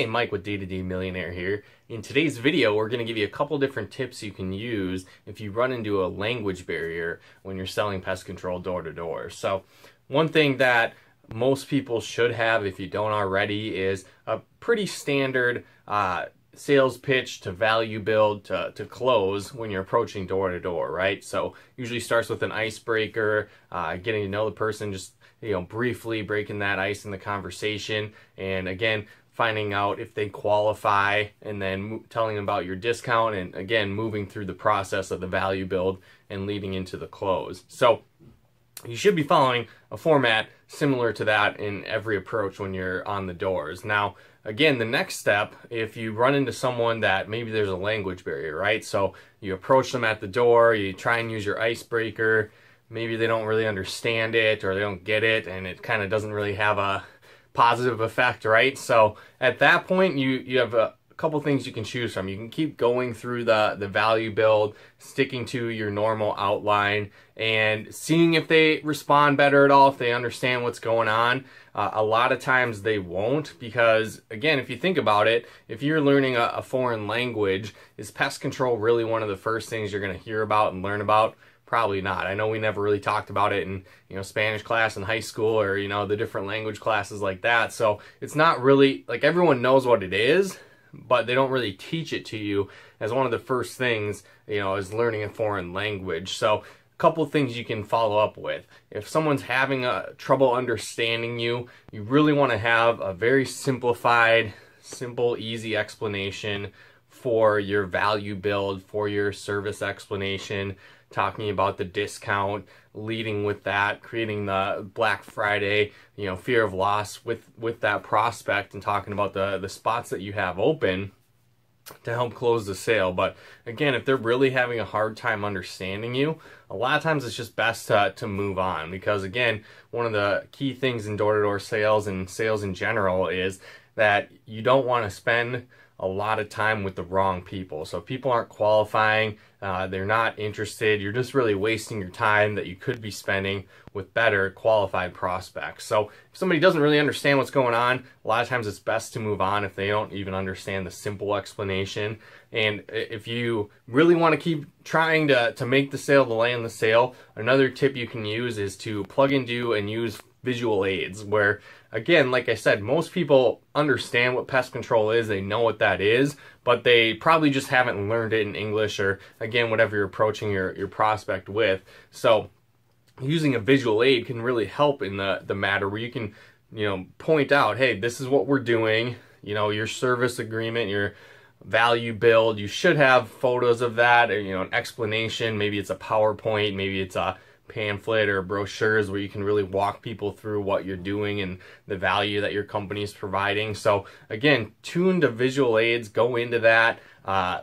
Hey, Mike with D2D Millionaire here. In today's video, we're going to give you a couple different tips you can use if you run into a language barrier when you're selling pest control door to door. So one thing that most people should have, if you don't already, is a pretty standard sales pitch to value build to close when you're approaching door to door, right? So usually starts with an icebreaker, getting to know the person, just briefly breaking that ice in the conversation. And again, finding out if they qualify, and then telling them about your discount, and again moving through the process of the value build and leading into the close. So you should be following a format similar to that in every approach when you're on the doors. Now again, the next step, if you run into someone that maybe there's a language barrier, right? So you approach them at the door, you try and use your icebreaker, maybe they don't really understand it or they don't get it, and it kind of doesn't really have a positive effect, right? So at that point, you have a couple things you can choose from. You can keep going through the value build, sticking to your normal outline, and seeing if they respond better at all, if they understand what's going on. A lot of times they won't, because again, if you think about it, if you're learning a foreign language, is pest control really one of the first things you're going to hear about and learn about? Probably not. I know we never really talked about it in Spanish class in high school, or the different language classes like that. So it's not really, like, everyone knows what it is, but they don't really teach it to you as one of the first things, is learning a foreign language. So a couple things you can follow up with. If someone's having trouble understanding you, you really want to have a very simple, easy explanation for your value build, for your service explanation, talking about the discount, leading with that, creating the Black Friday, fear of loss with that prospect, and talking about the spots that you have open to help close the sale. But again, if they're really having a hard time understanding you, a lot of times it's just best to move on, because again, one of the key things in door-to-door sales and sales in general is that you don't want to spend a lot of time with the wrong people. So if people aren't qualifying, they're not interested, you're just really wasting your time that you could be spending with better qualified prospects. So if somebody doesn't really understand what's going on, a lot of times it's best to move on if they don't even understand the simple explanation. And if you really want to keep trying to make the sale, to land the sale, another tip you can use is to plug into and use visual aids, where again, like I said, most people understand what pest control is, they know what that is, but they probably just haven't learned it in English, or again, whatever you're approaching your prospect with. So using a visual aid can really help in the matter, where you can point out, hey, this is what we're doing, your service agreement, your value build, you should have photos of that, an explanation, maybe it's a PowerPoint, maybe it's a pamphlet or brochures, where you can really walk people through what you're doing and the value that your company is providing. So again, tune to visual aids, go into that,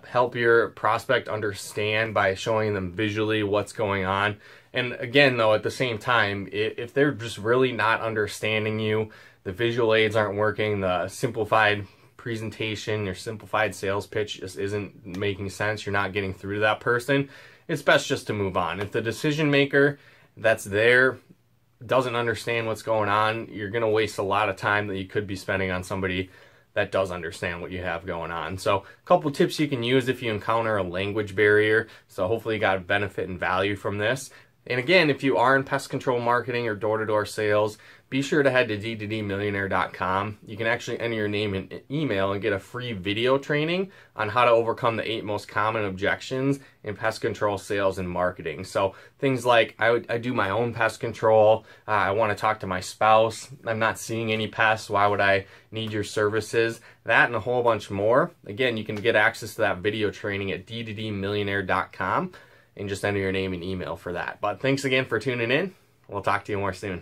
help your prospect understand by showing them visually what's going on. And again, though, at the same time, if they're just really not understanding you, the visual aids aren't working, the simplified presentation, your simplified sales pitch just isn't making sense, you're not getting through to that person, it's best just to move on. If the decision maker that's there doesn't understand what's going on, you're going to waste a lot of time that you could be spending on somebody that does understand what you have going on. So a couple tips you can use if you encounter a language barrier. So hopefully you got benefit and value from this. And again, if you are in pest control marketing or door-to-door sales, be sure to head to d2dmillionaire.com. You can actually enter your name and email and get a free video training on how to overcome the 8 most common objections in pest control sales and marketing. So things like, I do my own pest control, I want to talk to my spouse, I'm not seeing any pests, why would I need your services? That and a whole bunch more. Again, you can get access to that video training at d2dmillionaire.com. And just enter your name and email for that. But thanks again for tuning in. We'll talk to you more soon.